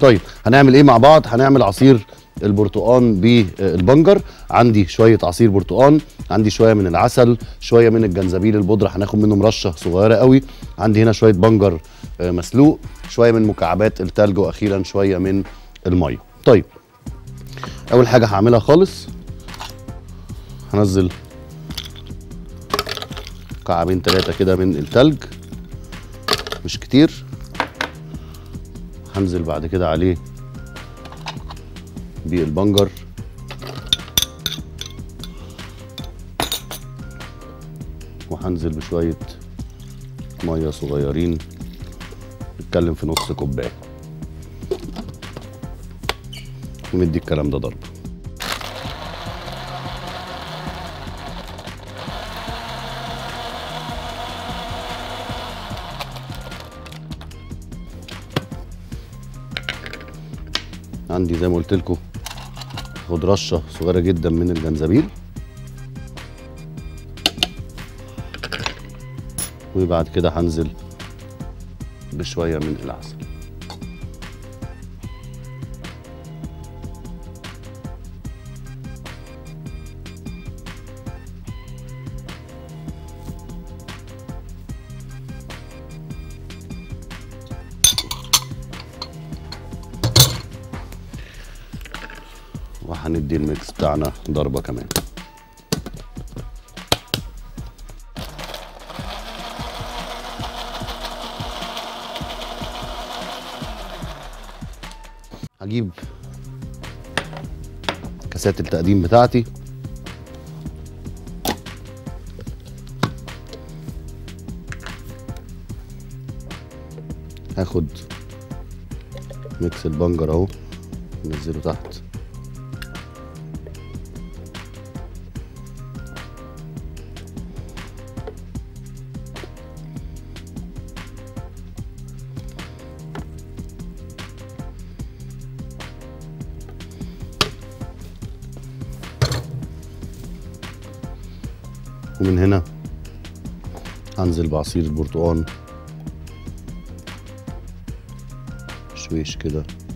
طيب هنعمل ايه مع بعض؟ هنعمل عصير البرتقان بالبنجر. عندي شويه عصير برتقان، عندي شويه من العسل، شويه من الجنزبيل البودره هناخد منهم رشه صغيره قوي، عندي هنا شويه بنجر مسلوق، شويه من مكعبات التلج، واخيرا شويه من الميه. طيب اول حاجه هعملها خالص هنزل مكعبين 3 كده من التلج، مش كتير. هنزل بعد كده عليه بالبنجر، وهنزل بشويه ميه صغيرين، نتكلم في نص كوبايه، وندي الكلام ده ضرب. عندي زي ما قلت لكم خد رشه صغيره جدا من الجنزبيل، وبعد كده هنزل بشويه من العسل. وهندي الميكس بتاعنا ضربة كمان. هجيب كاسات التقديم بتاعتي هاخد ميكس البنجر اهو، ننزله تحت ومن هنا هنزل بعصير البرتقان شويش كده.